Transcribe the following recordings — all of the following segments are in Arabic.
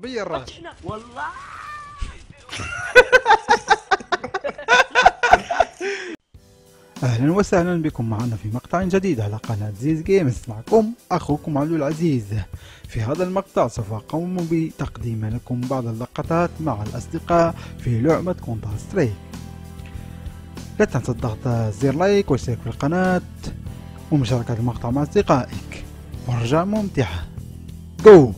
بي الراس والله. اهلا وسهلا بكم معنا في مقطع جديد على قناة زيز جيمز، معكم اخوكم علو العزيز. في هذا المقطع سوف اقوم بتقديم لكم بعض اللقطات مع الاصدقاء في لعبة كونتر سترايك. لا تنسى الضغط زر لايك واشتراك في القناة ومشاركة المقطع مع اصدقائك، ورجاء ممتعة. جو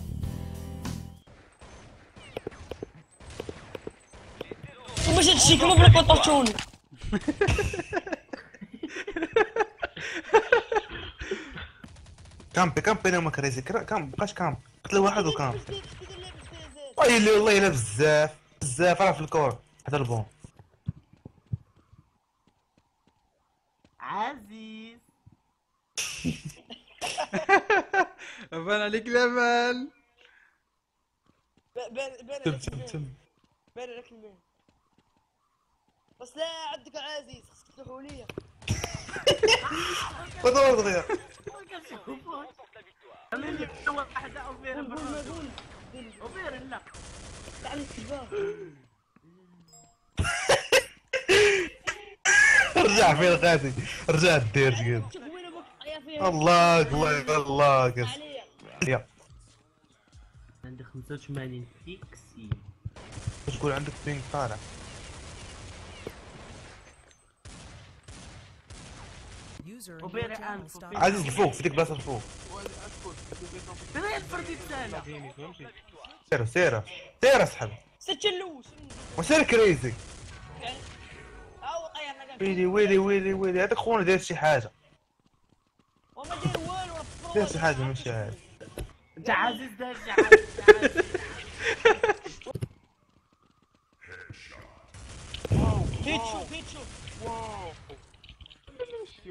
باش تشكلو بلا بطاطون. كامبي كامبي انا ما كريزي كامب بقاش كامب، قتل واحد وكامب. ويلي والله الا بزاف بزاف راه في الكور حدا البون. عزيز بان عليك الامل، بان عليك الامل. بس لا عندك عزيز خصك تلوحو ليا. ودور دغيا خليني نطور وحده اوفير اوفير. لا تعال الشباب رجع فين غادي، رجع الدير كاين. الله الله الله كاين. عندك 85 فيكسي شكون عندك بينغ طالع. عزيز الفوق في ديك البلاصه الفوق. سير سير سير اسحب. سجلوش وسير كريزي. ويلي ويلي ويلي ويلي هذاك خونا داير شي حاجه. وما داير والو راه داير شي حاجه ماشي عارف. انت عزيز داير شي حاجه. واو كيتشوف كيتشوف واو. ما شفتي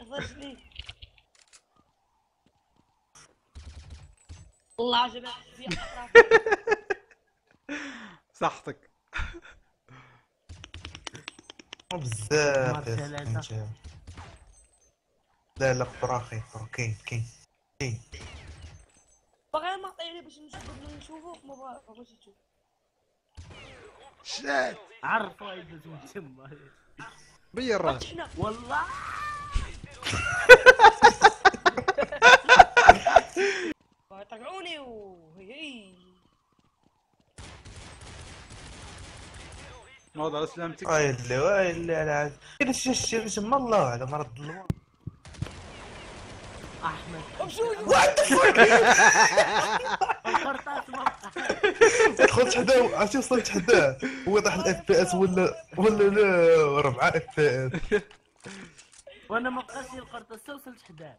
اخت رجليك. الله عجبك في اطرافك. صحتك. بزاف. لا لا فراخي كاين كاين كاين. باغي نعطي عليه باش نشوفوك ما بغاش تشوف. شات عرفوا يدوز تما بي الراس والله. طلعوني وهي ما دار سلامتك. ويلي ويلي على هذا الشيء تما الله على مرض الله. احمد دخلت حداه عرفتي وصلت حداه هو طاح الاف بي اس ولا 4 اف بي اس وانا ما بقاش لي القرطاسه وصلت حداه.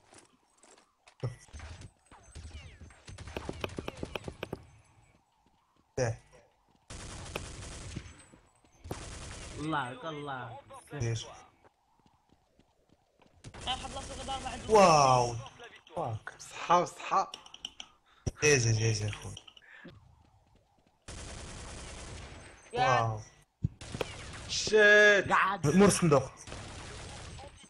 الله الله ليش واو فاك صحا صحا. جيزه جيزه اخويا. واو شيت قعد مور الصندوق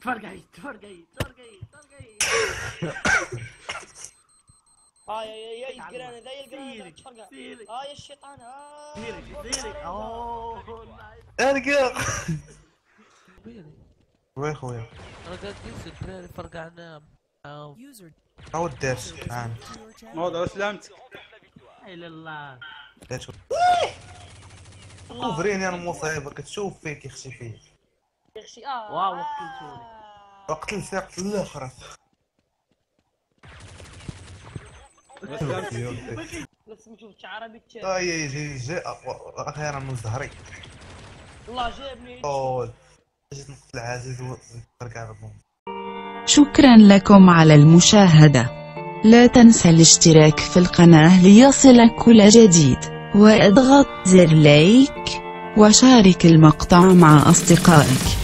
تفرقعي تفرقعي تفرقعي تفرقعي. يا القرانه ذا يا القرانه تفرقع. يا الشيطان سيري سيري. اوه ارقع وي خويا. راه قاعد كيس الدراري فرقعنا. او الدرس فهمت موضوع سلامتك. اي لله. كوفريني المصيبه كتشوف فيك يخشي فيك يخشي واو قتلتوني وقتل ساق في الاخر لا سميتو بالشعره ديك التالي ها هي جا اخيرا من زهري والله جابني جيت نقتل عزيز ونرجع لهم. شكرا لكم على المشاهدة، لا تنسى الاشتراك في القناة ليصلك كل جديد، واضغط زر لايك وشارك المقطع مع أصدقائك.